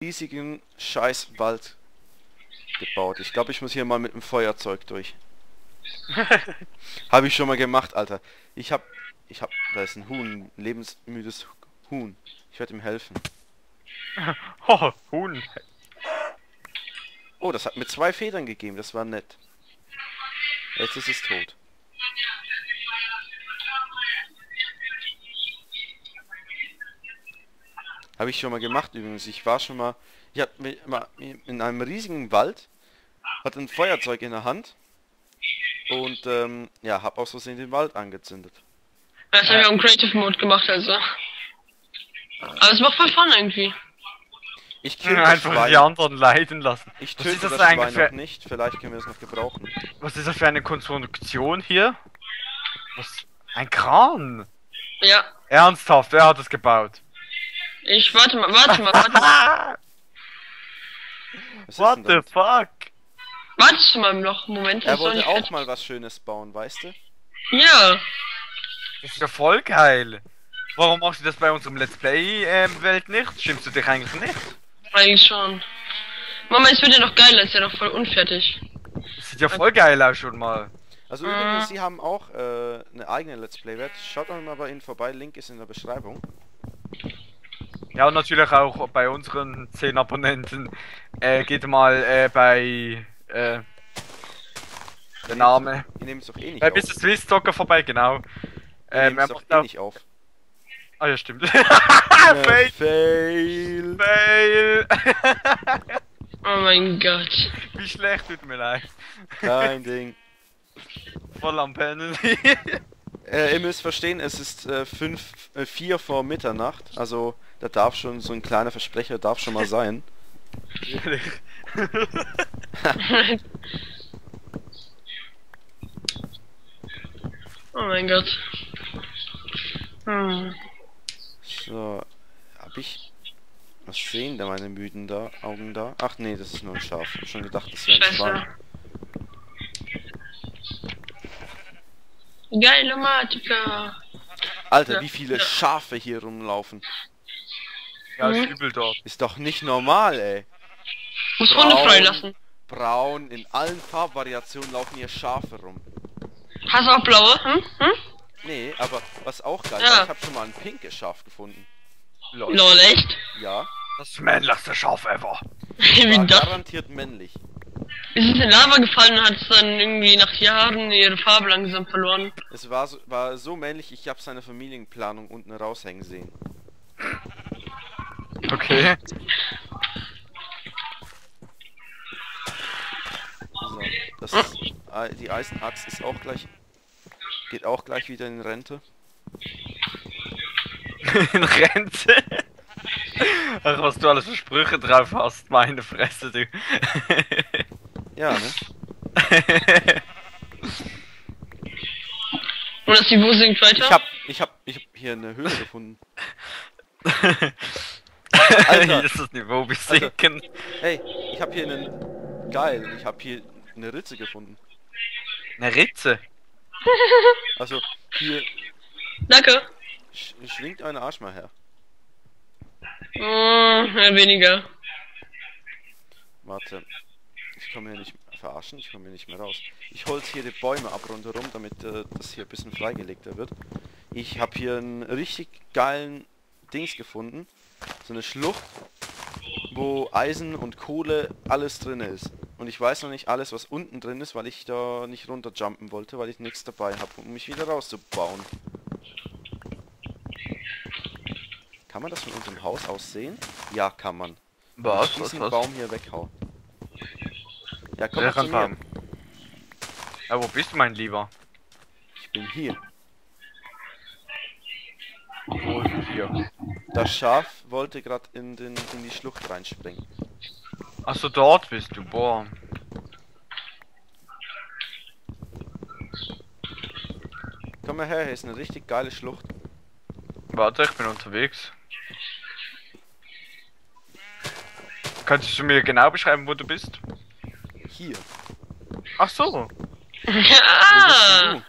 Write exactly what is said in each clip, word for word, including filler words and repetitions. riesigen Scheißwald gebaut. Ich glaube, ich muss hier mal mit dem Feuerzeug durch. Habe ich schon mal gemacht, Alter. Ich hab... Ich hab... Da ist ein Huhn. Ein lebensmüdes Huhn. Ich werde ihm helfen. Oh, Huhn. Oh, das hat mir zwei Federn gegeben. Das war nett. Jetzt ist es tot. Habe ich schon mal gemacht übrigens. Ich war schon mal... Ich hatte mich mal in einem riesigen Wald, hatte ein Feuerzeug in der Hand und ähm, ja, habe aus Versehen den Wald angezündet. Das haben wir im Creative Mode gemacht, also. Aber es macht voll Fun irgendwie. Ich kill einfach die anderen leiden lassen. Ich töte das, das eigentlich für... nicht. Vielleicht können wir das noch gebrauchen. Was ist das für eine Konstruktion hier? Was? Ein Kran? Ja. Ernsthaft, wer hat das gebaut? Ich warte mal, warte mal, warte mal. What the fuck? Wartest du mal noch einen Moment? Er wollte auch mal was Schönes bauen, weißt du? Ja. Das ist ja voll geil. Warum machst du das bei unserem Let's Play-Welt nicht? Schimpfst du dich eigentlich nicht? Eigentlich schon. Mama, es wird ja noch geiler, ist ja noch voll unfertig. Das sieht ja voll geil aus schon mal. Also übrigens, äh. sie haben auch äh, eine eigene Let's Play-Welt. Schaut doch mal bei ihnen vorbei, Link ist in der Beschreibung. Ja, und natürlich auch bei unseren zehn Abonnenten. Äh, geht mal äh, bei... Äh, der Name. Wir nehmen es doch eh nicht äh, auf. Bei MrSwissZocker vorbei, genau. Wir nehmen es doch eh nicht auf. Ah ja, stimmt. Fail. Fail. Fail. Oh mein Gott. Wie schlecht, tut mir leid. Kein Ding. Voll am Penalty. äh, ihr müsst verstehen, es ist äh, fünf, äh, vier vor Mitternacht. Also da darf schon so ein kleiner Versprecher darf schon mal sein. Oh mein Gott. Hm. So, hab ich... Was sehen da meine müden da Augen da? Ach nee, das ist nur ein Schaf. Ich hab schon gedacht, das wäre ein Schwein. Geile Matika. Alter, ja, wie viele ja. Schafe hier rumlaufen. Ja, ist übel dort. Ist doch nicht normal, ey. Muss Runde freilassen. Braun, in allen Farbvariationen laufen hier Schafe rum. Hast du auch blaue? Hm? Hm? Nee, aber was auch geil ja. war, ich hab schon mal ein pinkes Schaf gefunden. Lol. Lol, echt? Ja. Das ist männlichste Schaf ever. Wie das? Garantiert männlich. Es ist in Lava gefallen und hat es dann irgendwie nach Jahren ihre Farbe langsam verloren. Es war so, war so männlich, ich hab seine Familienplanung unten raushängen sehen. Okay. So, das ist, die Eisenachs ist auch gleich... Geht auch gleich wieder in Rente. In Rente? Ach, was du alles für Sprüche drauf hast, meine Fresse, du. Ja, ne? Und das Niveau sinkt weiter? Ich hab, ich hab, ich hab hier eine Höhle gefunden. Alter, ist das Niveau besinken. Hey, ich hab hier einen... Geil, ich hab hier eine Ritze gefunden. Eine Ritze? Also, hier... Danke! Sch schwingt euren Arsch mal her. Oh, eher weniger. Warte. Ich komme hier nicht... Verarschen? Ich komme hier nicht mehr raus. Ich hol's hier die Bäume ab rundherum, damit äh, das hier ein bisschen freigelegter wird. Ich habe hier einen richtig geilen Dings gefunden. So eine Schlucht, wo Eisen und Kohle alles drin ist. Und ich weiß noch nicht alles, was unten drin ist, weil ich da nicht runterjumpen wollte, weil ich nichts dabei habe, um mich wieder rauszubauen. Kann man das von unserem Haus aus sehen? Ja, kann man. Was? Ich muss den Baum hier weghauen. Ja, komm zu mir. Ja, wo bist du, mein Lieber? Ich bin hier. Wo ist es hier? Das Schaf wollte gerade in, in die Schlucht reinspringen. Achso, dort bist du, boah. Komm mal her, hier ist eine richtig geile Schlucht. Warte, ich bin unterwegs. Kannst du mir genau beschreiben, wo du bist? Hier. Ach so. Ja.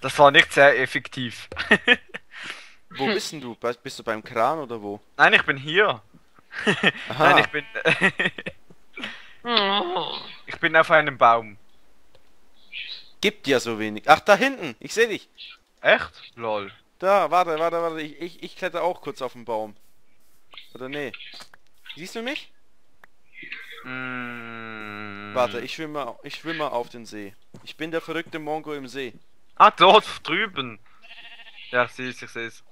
Das war nicht sehr effektiv. Wo bist denn du? Bist du beim Kran oder wo? Nein, ich bin hier. Nein, ich bin... ich bin auf einem Baum. Gibt ja so wenig. Ach, da hinten. Ich sehe dich. Echt? Lol. Da, warte, warte, warte. Ich, ich, ich kletter auch kurz auf den Baum. Oder nee. Siehst du mich? Mm. Warte, ich schwimme, ich schwimme auf den See. Ich bin der verrückte Mongo im See. Ah, dort drüben. Ja, ich sehe es, ich sehe es.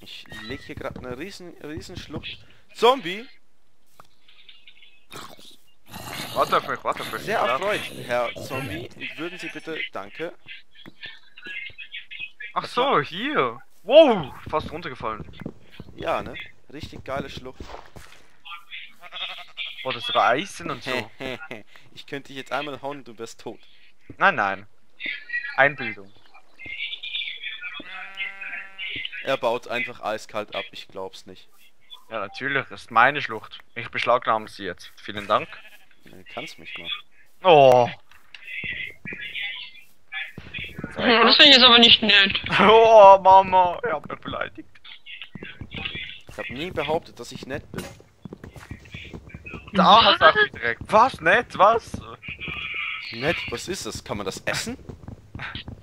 Ich lege hier gerade eine riesen, riesen Schlucht. Zombie! Warte auf mich, warte auf mich. Sehr erfreut, Herr Zombie. Würden Sie bitte... Danke. Ach so, hier. Wow, fast runtergefallen. Ja, ne? Richtig geile Schlucht. Boah, das war Eisen und so. Ich könnte dich jetzt einmal hauen und du wärst tot. Nein, nein. Einbildung. Er baut einfach eiskalt ab, ich glaub's nicht. Ja, natürlich, das ist meine Schlucht. Ich beschlagnahme sie jetzt. Vielen Dank. Du kannst mich mal. Oh. Das finde ich jetzt aber nicht nett. Oh, Mama, ich hab mich beleidigt. Ich hab nie behauptet, dass ich nett bin. Da sag ich direkt. Was? Nett? Was? Nett? Was ist das? Kann man das essen?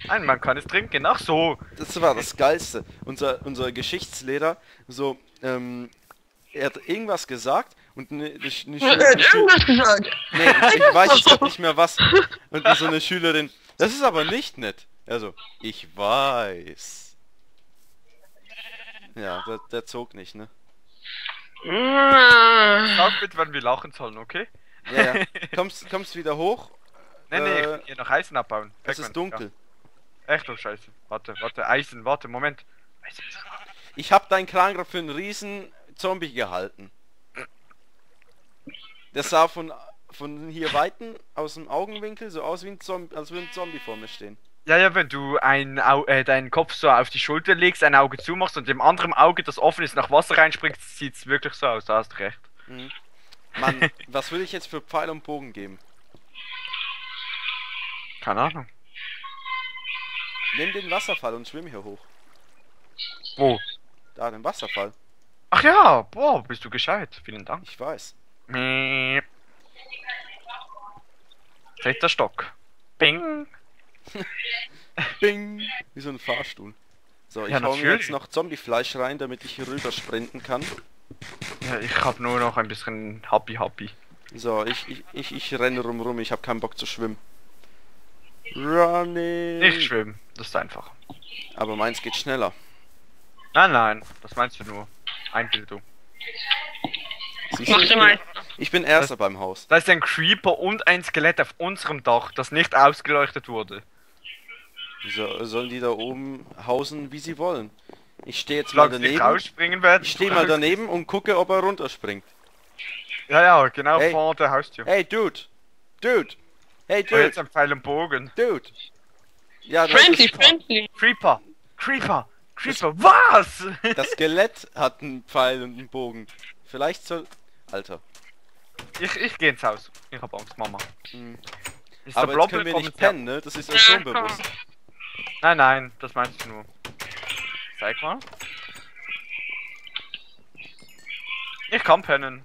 Nein, man kann es trinken. Ach so. Das war das Geilste. Unser, unser Geschichtslehrer, so, ähm, er hat irgendwas gesagt. Und ne, ne, ne ja, er hat irgendwas gesagt. Nee, ich, ich weiß jetzt nicht mehr was. Und so eine Schülerin, das ist aber nicht nett. Also, ich weiß. Ja, der, der zog nicht, ne? Sag bitte, wann wir lachen sollen, okay? Ja, ja. Kommst, kommst wieder hoch? Nee, nee, ich will hier noch Eisen abbauen. Es ist dunkel. Ja. Echt, oh Scheiße. Warte, warte, Eisen, warte, Moment. Eisen. Ich hab deinen Kran gerade für einen riesen Zombie gehalten. Das sah von, von hier weiten aus dem Augenwinkel so aus, wie ein Zombie, als würde ein Zombie vor mir stehen. Ja, ja, wenn du ein Au äh, deinen Kopf so auf die Schulter legst, ein Auge zumachst und dem anderen Auge, das offen ist, nach Wasser reinspringt, sieht es wirklich so aus, da hast du recht. Mhm. Mann, was würde ich jetzt für Pfeil und Bogen geben? Keine Ahnung. Nimm den Wasserfall und schwimm hier hoch. Wo? Da, den Wasserfall. Ach ja, boah, bist du gescheit, vielen Dank. Ich weiß. Dritter Stock. Bing. Bing. Wie so ein Fahrstuhl. So, ich ja, hau mir jetzt noch Zombiefleisch rein, damit ich hier rüber sprinten kann. Ja, ich hab nur noch ein bisschen Happy Happy. So, ich, ich, ich, ich renne rum rum, ich hab keinen Bock zu schwimmen. Running. Nicht schwimmen, das ist einfach. Aber meins geht schneller. Nein, nein, das meinst du nur. Einbildung. Ich, ich, bin, ich bin erster beim Haus. Da ist ein Creeper und ein Skelett auf unserem Dach, das nicht ausgeleuchtet wurde. So, sollen die da oben hausen, wie sie wollen? Ich stehe jetzt mal daneben. Werden, ich stehe mal daneben und gucke, ob er runterspringt. Ja, ja, genau hey. Vor der Haustür. Hey, Dude! Dude! Hey, Dude! Oh, jetzt ein Pfeil und Bogen. Dude! Ja, das friendly, ist friendly! Creeper! Creeper! Creeper! Was? Das Skelett hat einen Pfeil und einen Bogen. Vielleicht soll... Alter. Ich, ich geh ins Haus. Ich hab Angst, Mama. Mhm. Ist aber der jetzt können wir nicht pennen, ne? Das ist uns schon bewusst. Nein, nein, das meinst du nur. Zeig mal. Ich kann pennen.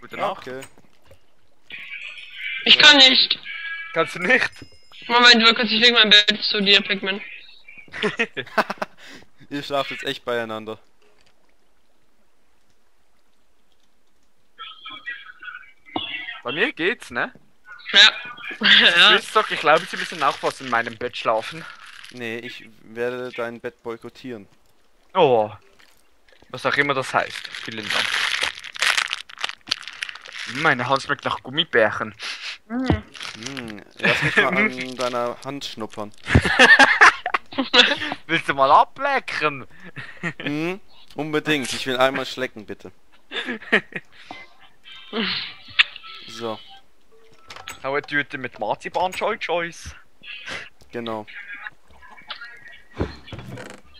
Gute Nacht. Okay. Ich kann nicht. Kannst du nicht? Moment, wir können sich wegen meinem Bett zu dir, Pikmin. Ihr schlaft jetzt echt beieinander. Bei mir geht's, ne? Ja. SwissZocker, ich glaube, Sie müssen auch was in meinem Bett schlafen. Nee, ich werde dein Bett boykottieren. Oh. Was auch immer das heißt. Vielen Dank. Meine Hand schmeckt nach Gummibärchen. Mhm. Mhm. Lass mich mal an deiner Hand schnuppern. Willst du mal ablecken? Mhm. Unbedingt. Ich will einmal schlecken, bitte. So. Auch eine Tüte mit Marzipan Choice. Genau.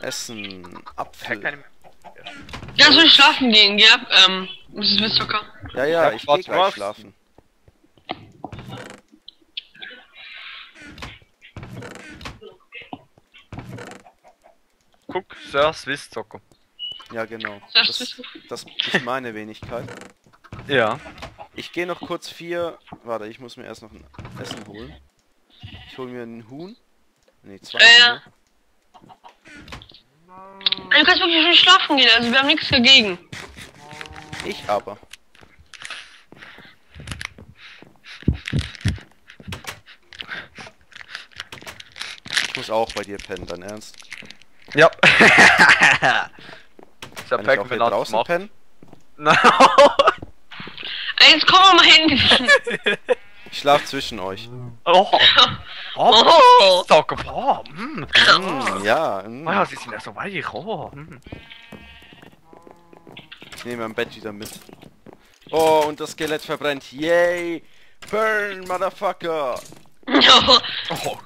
Essen. Apfel. Ja, soll ich schlafen gehen, gell? Ja? Ähm, das ist SwissZocker. Ja, ja, ich wollte gleich schlafen. Guck, Sir SwissZocker. Ja, genau. Das, das ist meine Wenigkeit. Ja. Ich gehe noch kurz vier... Warte, ich muss mir erst noch ein Essen holen. Ich hole mir ein Huhn. Ne, zwei äh. Du kannst wirklich schon schlafen gehen, also wir haben nichts dagegen. Ich aber. Ich muss auch bei dir pennen, dein Ernst? Ja. Ich hab Packen, wenn draußen macht. Pennen? No. Jetzt kommen wir mal hin. Ich schlaf zwischen euch. Oh. Oh. Stalker. Oh. Mm. Mm, ja. Mm. Oh, sie sind ja so weich. Oh. Mm. Ich nehme mein Bett wieder mit. Oh, und das Skelett verbrennt. Yay. Burn, Motherfucker. Oh. Oh.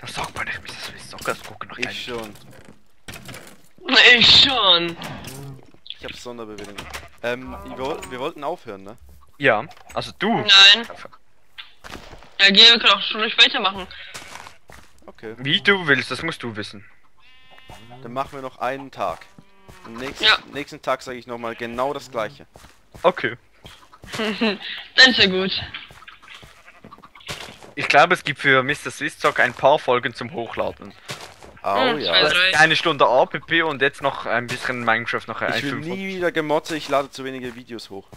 Das sagt man nicht, MrSwissZocker. Das guckt noch ich schon. Ich schon. Ich hab Sonderbewegung. Ähm, wir, wir wollten aufhören, ne? Ja, also du. Nein. Ja, geh, wir können auch schon nicht weitermachen. Okay. Wie du willst, das musst du wissen. Dann machen wir noch einen Tag. Am nächsten, ja. nächsten Tag sage ich nochmal genau das gleiche. Okay. Dann ist ja gut. Ich glaube, es gibt für MrSwissZocker ein paar Folgen zum Hochladen. Oh hm, ja. Also eine Stunde A P P und jetzt noch ein bisschen Minecraft noch ein. Ich will nie wieder gemotze, ich lade zu wenige Videos hoch.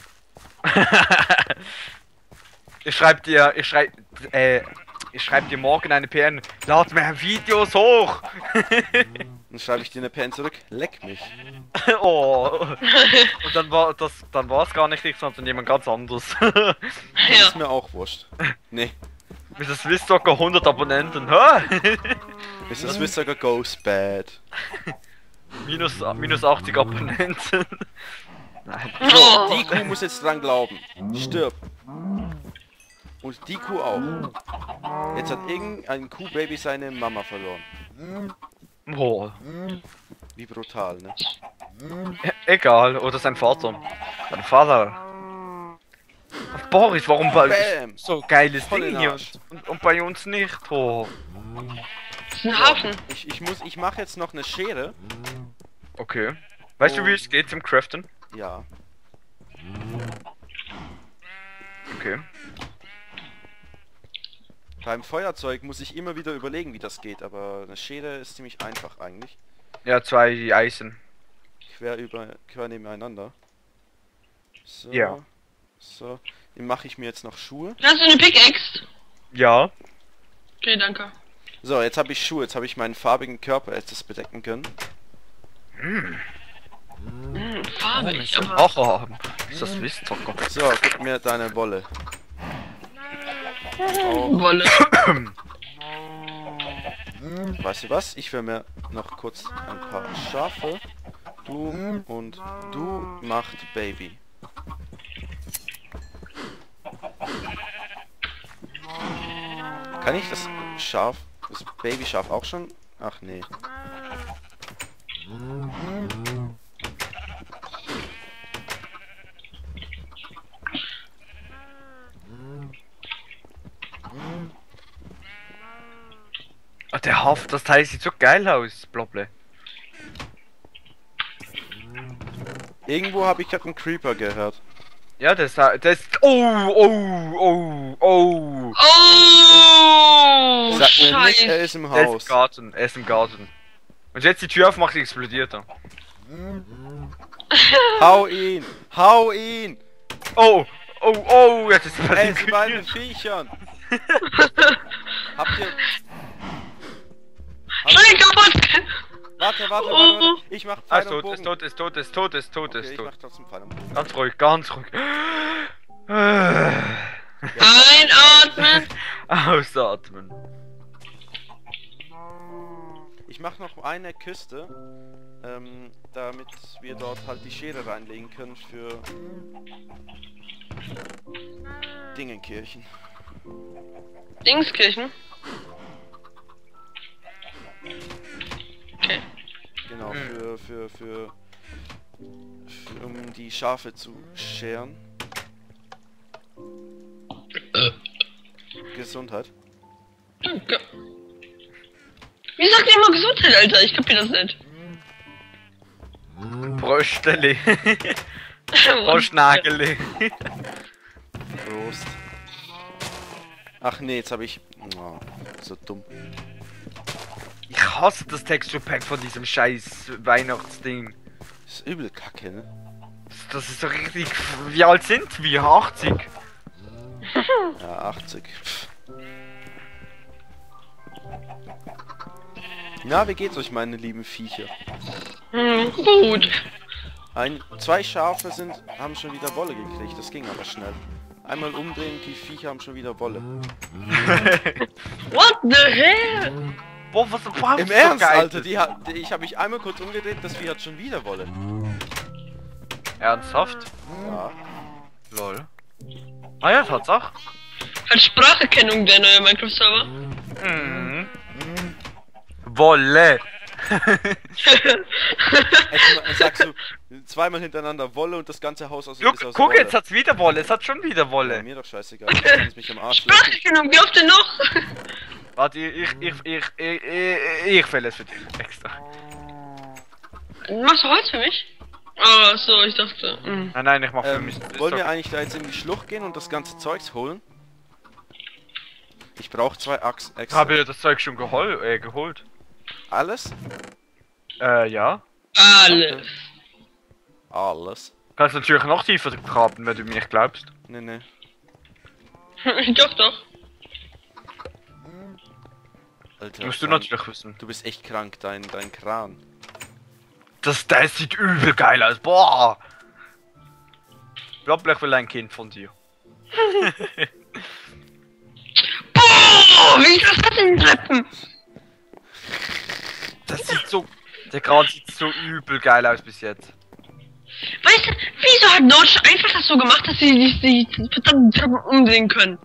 Ich schreib dir, ich schreib, äh, ich schreib dir morgen eine P N. Lad mehr Videos hoch. Dann schreibe ich dir eine P N zurück. Leck mich. Oh. Und dann war das, dann war es gar nicht ich, sondern jemand ganz anderes. Ja. Das ist mir auch wurscht. Nee. MrSwissZocker hundert Abonnenten. Hä? MrSwissZocker goes bad. Minus, minus achtzig Abonnenten. Nein. Oh. Die Kuh muss jetzt dran glauben. Stirb. Und die Kuh auch. Jetzt hat irgendein Kuhbaby seine Mama verloren. Oh. Wie brutal, ne? E egal, oder sein Vater. Sein Vater. Boris, warum bei Bam. So geiles Ding hier und, und bei uns nicht? Oh. So, ich, ich muss, ich mache jetzt noch eine Schere. Okay. Weißt oh. du, wie es geht zum Craften? Ja. Okay. Beim Feuerzeug muss ich immer wieder überlegen, wie das geht, aber eine Schere ist ziemlich einfach eigentlich. Ja, zwei Eisen. Quer über, quer nebeneinander. So. Ja. So. Dann mache ich mir jetzt noch Schuhe. Hast du eine Pickaxe? Ja. Okay, danke. So, jetzt habe ich Schuhe, jetzt habe ich meinen farbigen Körper etwas bedecken können. Hm. Mmh, farbig, oh, aber... Oh, ist das MrSwissZocker? So, gib mir deine Wolle. Oh. Wolle. Weißt du was? Ich will mir noch kurz ein paar Schafe. Du und du macht Baby. Kann ich das Schaf, das Babyschaf auch schon? Ach nee. Oh, der Haf, das Teil sieht so geil aus, Bloble. Irgendwo habe ich gerade einen Creeper gehört. Ja, das ist... Oh, oh, oh, oh. Oh, sag mir Scheiße. Nicht, er ist im Haus. Er ist im Garten, er ist im Garten. Und jetzt die Tür aufmacht, explodiert er. Hau ihn, hau ihn. Oh, oh, oh, jetzt ist er bei den, bei den Viechern. Habt ihr... Schön kaputt! Warte, warte, oh. warte, warte, ich mach Pfeil und Bogen. Ist tot, ist tot, ist tot, ist tot, ist tot, okay, ist tot. Ich mach trotzdem Pfeil und Bogen. Ganz ruhig, ganz ruhig. Einatmen! Ausatmen. Ich mach noch eine Küste, ähm, damit wir dort halt die Schere reinlegen können für... Dingenkirchen. Dingskirchen? Okay. Genau, für, für, für, für, um die Schafe zu scheren. Gesundheit. Danke. Wie sagt ihr immer Gesundheit, Alter? Ich kapier das nicht. Brösteli. Brostnageli. Prost. Ach nee, jetzt habe ich... Oh, so dumm. Ich hasse das Texture Pack von diesem scheiß Weihnachtsding. Das ist übel kacke, ne? Das ist so richtig... Wie alt sind wir? achtzig? Ja, achtzig. Na, wie geht's euch, meine lieben Viecher? Hm, gut. Ein, zwei Schafe sind, haben schon wieder Wolle gekriegt, das ging aber schnell. Einmal umdrehen, die Viecher haben schon wieder Wolle. What the hell? Boah, was war das? Im Ernst, Alter, die hat, die, ich habe mich einmal kurz umgedreht, das Vieh hat schon wieder Wolle. Ernsthaft? Ja. Lol. Ah ja, Tatsache. Hat Spracherkennung der neue Minecraft-Server? Mhm. Wolle! Ich sagst du zweimal hintereinander Wolle und das ganze Haus aus, Look, ist aus guck, Wolle. Jetzt hat's wieder Wolle, es hat schon wieder Wolle. Ja, mir doch scheißegal, ich kann mich am Arsch lecken. Sprachgenommen, wie oft denn noch? Warte, ich, ich, ich, ich, ich, ich fäll es für dich extra. Machst du Holz für mich? Oh, so, ich dachte... Mh. Nein, nein, ich mach für ähm, mich. Wollen wir eigentlich da jetzt in die Schlucht gehen und das ganze Zeugs holen? Ich brauch zwei Achsen extra. Ich habe ja das Zeug schon gehol äh, geholt. Alles? Äh, ja. Alles. Alles. Kannst natürlich noch tiefer graben, wenn du mir nicht glaubst. Nee, nee. Doch, doch. Alter, musst du natürlich wissen. Du bist echt krank, dein, dein Kran. Das, das sieht übel geil aus, boah! Blobble, ich will ein Kind von dir. Boah, wie ich das mit den Treppen? Das sieht so... Der Kran sieht so übel geil aus bis jetzt. Weißt du, wieso hat Notch einfach das so gemacht, dass sie die, die verdammten Treppen umdrehen können?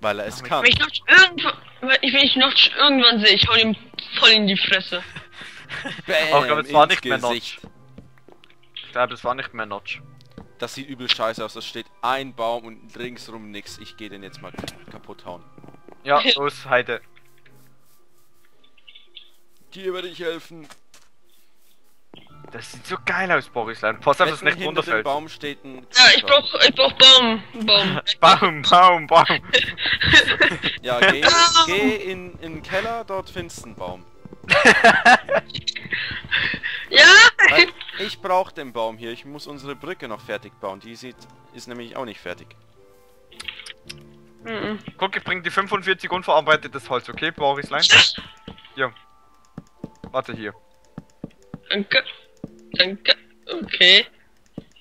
Weil er es kann. Wenn ich Notch irgendwann, wenn ich Notch irgendwann sehe, ich hau ihm voll in die Fresse. Bam, ich glaube, es war nicht mehr Notch. Ich glaube, es war nicht mehr Notch. Das sieht übel scheiße aus, da steht ein Baum und ringsrum nix. Ich gehe den jetzt mal kaputt hauen. Ja, los, Heide. Hier werde ich helfen. Das sieht so geil aus, Borisland. Pass auf, dass es nicht runterfällt. Baum steht ein ja, ich brauch, ich brauch Baum. Baum, Baum, Baum, Baum. Ja, geh, geh in, in den Keller, dort findest du einen Baum. Ja! Weil ich brauche den Baum hier. Ich muss unsere Brücke noch fertig bauen. Die sieht, ist nämlich auch nicht fertig. Mhm. Guck, ich bring die fünfundvierzig unverarbeitetes Holz, okay, Borislein? Ja. Warte hier. Danke. Danke. Okay.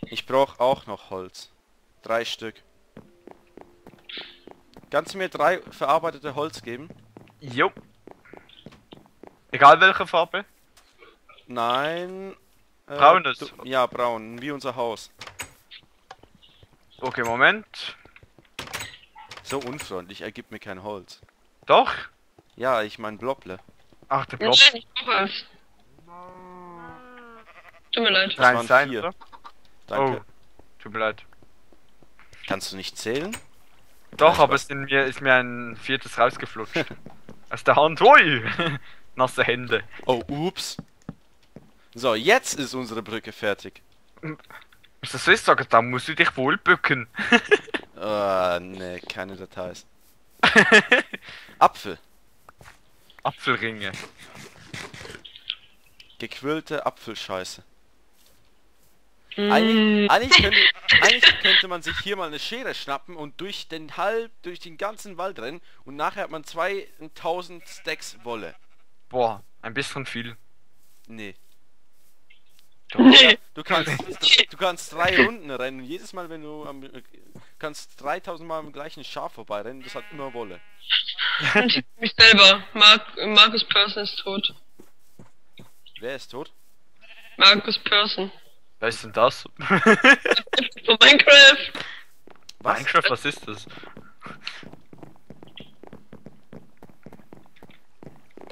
Ich brauche auch noch Holz. Drei Stück. Kannst du mir drei verarbeitete Holz geben? Jo. Egal welche Farbe? Nein. Äh, Braunes? Du, ja, braun, wie unser Haus. Okay, Moment. So unfreundlich, er gibt mir kein Holz. Doch? Ja, ich mein Blobble. Ach, der Blob. Nein, ich brauche es. Tut mir leid. Das waren vier. Danke. Oh, tut mir leid. Kannst du nicht zählen? Doch, nein, aber es in mir, ist mir ein viertes rausgeflutscht. Aus der Hand. Hui! Nasse Hände. Oh, ups. So, jetzt ist unsere Brücke fertig. Mister SwissZocker, da musst du dich wohl bücken. Ah, oh, ne, keine Details. Apfel. Apfelringe. Gequirlte Apfelscheiße. Mm. Eigentlich, eigentlich, könnte, eigentlich könnte man sich hier mal eine Schere schnappen und durch den halb, durch den ganzen Wald rennen und nachher hat man zweitausend Stacks Wolle. Boah, ein bisschen viel. Nee. Doch, nee. Du, kannst, du kannst drei Runden rennen. Jedes Mal, wenn du am, kannst dreitausend Mal am gleichen Schaf vorbeirennen, das hat immer Wolle. Ich mich selber. Mark, Markus Persson ist tot. Wer ist tot? Markus Persson. Wer ist denn das? Von Minecraft. Was? Minecraft, was ist das?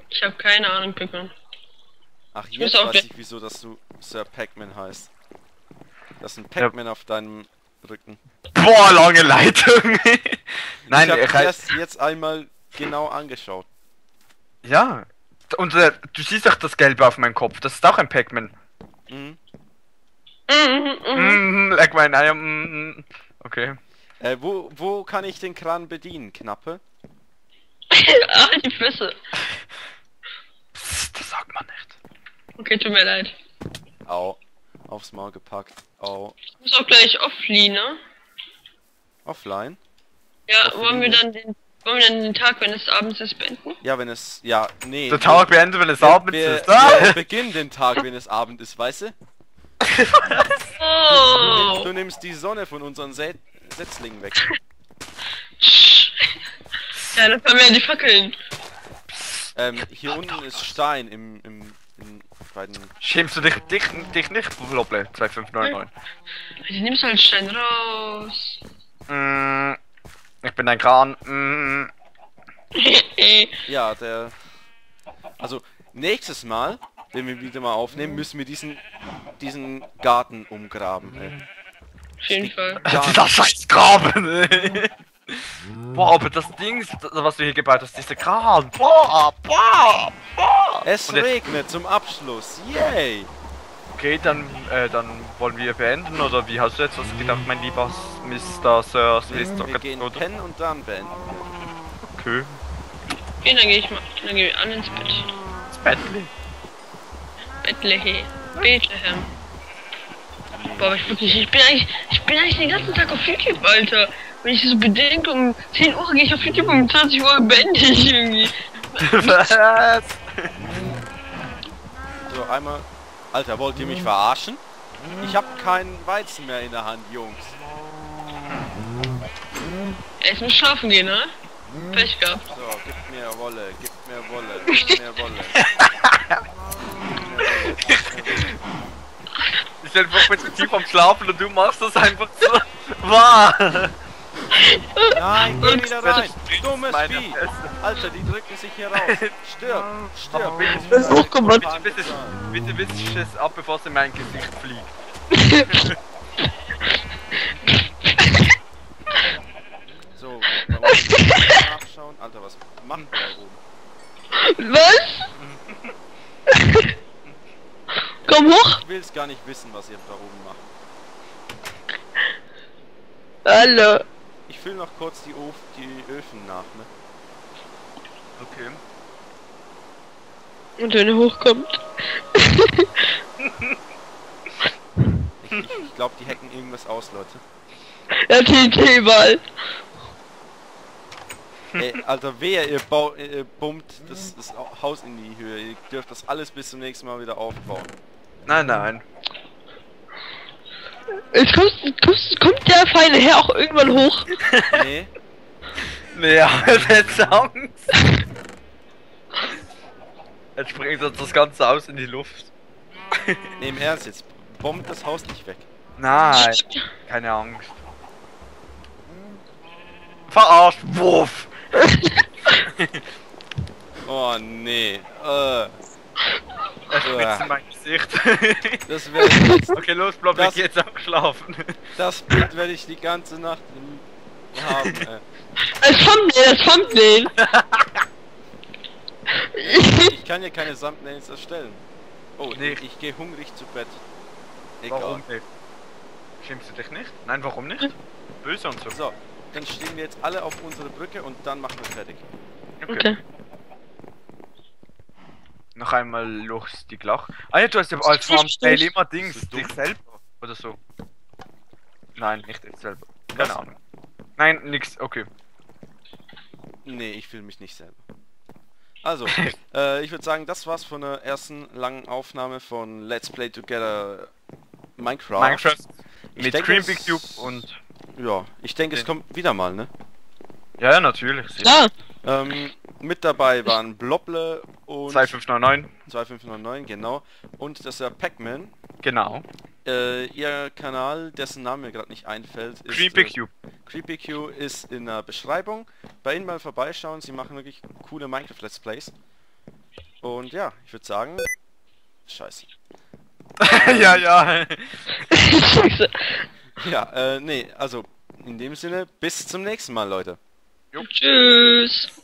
Ich habe keine Ahnung, Pac-Man. Ach, jetzt ich weiß ich, wieso, dass du Sir Pac-Man heißt. Das ist ein Pac-Man, ja, auf deinem Rücken. Boah, lange Leitung! Nein, ich hab ich erst jetzt einmal genau angeschaut. Ja, Und äh, du siehst doch das Gelbe auf meinem Kopf, das ist auch ein Pac-Man. Mhm. Mhm, mhm. Like mein Eier, mhm. Okay. Äh, wo, wo kann ich den Kran bedienen, Knappe? Ah, die Füße. Psst, das sagt man nicht. Okay, tut mir leid. Au. Aufs Maul gepackt. Au. Ich muss auch gleich offline, ne? Offline? Ja, offline. Wollen wir dann den... Wollen wir dann den Tag, wenn es abends ist, beenden? Ja, wenn es... Ja, nee. Den Tag beenden, wenn es wir, abends wir, ist. Ah! Wir beginnen den Tag, wenn es Abend ist, weißt du? Oh. Du, du nimmst die Sonne von unseren Sä Setzlingen weg. Ja, dann haben wir ja die Fackeln. Ähm, hier unten ist Stein im... im, im beiden... Schämst du dich, dich, dich nicht, Bloble zwei fünf neun neun? Du nimmst halt Stein raus. Mm. Ich bin ein Kran. Mm. Ja, der... Also, nächstes Mal, wenn wir wieder mal aufnehmen, müssen wir diesen diesen Garten umgraben. Ey. Auf jeden Fall. Das scheiß Graben, ey. Boah, aber das Ding, was du hier gebaut hast, dieser Kran. Boah, boah, boah. Es jetzt... regnet zum Abschluss. Yay. Okay, dann, äh, dann wollen wir beenden, oder wie hast du jetzt was gedacht, mein lieber MrSwissZocker? Wir gehen pennen und dann beenden. Okay. Okay, dann gehe ich mal, dann gehe ich an ins Bett. Ins Bettle? Betlehem. Bethlehem. Boah, aber ich wirklich, ich bin eigentlich, ich bin eigentlich den ganzen Tag auf YouTube, Alter. Wenn ich so bedenke, um zehn Uhr gehe ich auf YouTube, um zwanzig Uhr beende ich irgendwie. Was? So, einmal... Alter, wollt ihr mich verarschen? Ich hab keinen Weizen mehr in der Hand, Jungs. Ich muss schlafen gehen, ne? Pech gehabt. So, gib mir Wolle, gib mir Wolle, gib mir Wolle. Ich bin einfach mit tief am Schlafen und du machst das einfach so. Waah! Nein, geh wieder rein! Dummes Vieh! Alter, die drücken sich hier raus! Stirb! Stirb! Bitte, bitte, bitte, bitte wisch es ab, bevor es in mein Gesicht fliegt! So, da wollen wir nachschauen. Alter, was machen wir da oben? Was? Komm hoch! Ich will's gar nicht wissen, was ihr da oben macht. Hallo! Ich fülle noch kurz die, Of die Öfen nach, ne? Okay. Und wenn er hochkommt. ich ich glaube, die hacken irgendwas aus, Leute. Ja, T N T Ball. Ey, Alter, wer ihr, ihr bummt das, das Haus in die Höhe. Ihr dürft das alles bis zum nächsten Mal wieder aufbauen. Nein, nein. Jetzt kommt, kommt, kommt der feine Herr auch irgendwann hoch. Nee. Nee, aber jetzt Angst. Jetzt springt uns das ganze Haus in die Luft. Nee, im Ernst, jetzt bombt das Haus nicht weg. Nein. Keine Angst. Verarscht, Wurf! Oh nee. Äh. Er spritzt in mein Gesicht. Das ich okay, los, Blob, ich geh jetzt auch schlafen. Das Bild werde ich die ganze Nacht haben. Es kommt den, es kommt den. Ich kann hier keine Thumbnails erstellen. Oh, nee. Ich, ich gehe hungrig zu Bett. Egal. Warum nicht? Schämst du dich nicht? Nein, warum nicht? Böse und so. So, dann stehen wir jetzt alle auf unsere Brücke und dann machen wir fertig. Okay. Okay. Noch einmal lustig lach. Ah ja, du hast ja als Farmstyle immer Dings, dich selber oder so. Nein, nicht ich selber. Keine Was? Ahnung. Nein, nix, okay. Nee, ich fühle mich nicht selber. Also, äh, ich würde sagen, das war's von der ersten langen Aufnahme von Let's Play Together Minecraft. Minecraft ich mit Creamy Cube und... Ja, ich denke, es kommt wieder mal, ne? Ja, ja, natürlich. Ja. Ähm, mit dabei waren Bloble und... zwei fünf neun neun. zwei fünf neun neun, genau. Und das ist der Pac-Man. Genau. Äh, ihr Kanal, dessen Name mir gerade nicht einfällt, ist... CreepyCube. Äh, CreepyCube ist in der Beschreibung. Bei ihnen mal vorbeischauen, sie machen wirklich coole Minecraft-Let's Plays. Und ja, ich würde sagen... Scheiße. ähm, ja, ja. Ja, äh, nee, also in dem Sinne, bis zum nächsten Mal, Leute. Jo. Tschüss.